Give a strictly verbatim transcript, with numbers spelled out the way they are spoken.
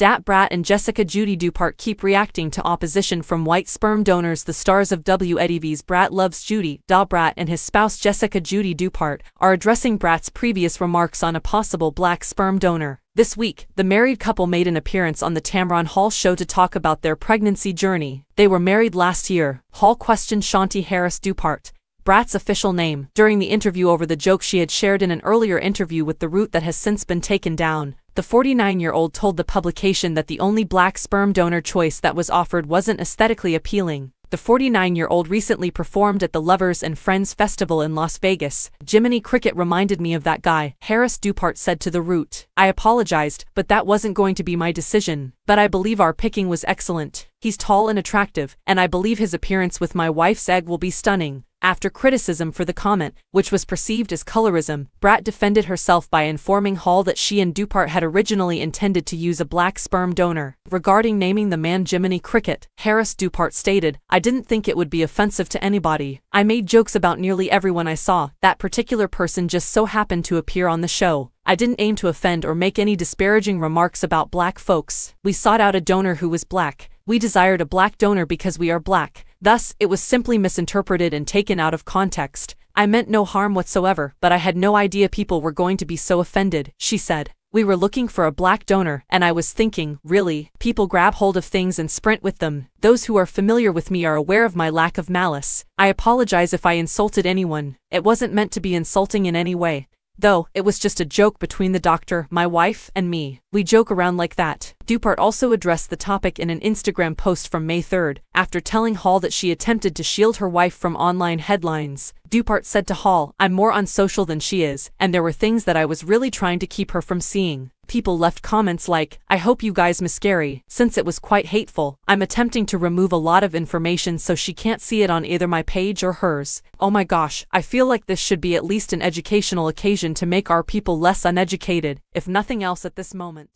Da Brat and Jessica Judy Dupart keep reacting to opposition from white sperm donors. The stars of W E D V's Brat Loves Judy, Da Brat and his spouse Jessica Judy Dupart, are addressing Brat's previous remarks on a possible black sperm donor. This week, the married couple made an appearance on the Tamron Hall show to talk about their pregnancy journey. They were married last year. Hall questioned Shanti Harris Dupart, Brat's official name, during the interview over the joke she had shared in an earlier interview with The Root that has since been taken down. The forty-nine-year-old told the publication that the only black sperm donor choice that was offered wasn't aesthetically appealing. The forty-nine-year-old recently performed at the Lovers and Friends Festival in Las Vegas. "Jiminy Cricket reminded me of that guy," Harris Dupart said to The Root. "I apologized, but that wasn't going to be my decision. But I believe our picking was excellent. He's tall and attractive, and I believe his appearance with my wife's egg will be stunning." After criticism for the comment, which was perceived as colorism, Brat defended herself by informing Hall that she and Dupart had originally intended to use a black sperm donor. Regarding naming the man Jiminy Cricket, Harris Dupart stated, "I didn't think it would be offensive to anybody. I made jokes about nearly everyone I saw. That particular person just so happened to appear on the show. I didn't aim to offend or make any disparaging remarks about black folks. We sought out a donor who was black. We desired a black donor because we are black. Thus, it was simply misinterpreted and taken out of context. I meant no harm whatsoever, but I had no idea people were going to be so offended," she said. "We were looking for a black donor, and I was thinking, really, people grab hold of things and sprint with them. Those who are familiar with me are aware of my lack of malice. I apologize if I insulted anyone. It wasn't meant to be insulting in any way. Though, it was just a joke between the doctor, my wife, and me. We joke around like that." Dupart also addressed the topic in an Instagram post from May third, after telling Hall that she attempted to shield her wife from online headlines. Dupart said to Hall, "I'm more unsocial than she is, and there were things that I was really trying to keep her from seeing. People left comments like, 'I hope you guys miscarry,' since it was quite hateful. I'm attempting to remove a lot of information so she can't see it on either my page or hers. Oh my gosh, I feel like this should be at least an educational occasion to make our people less uneducated, if nothing else at this moment."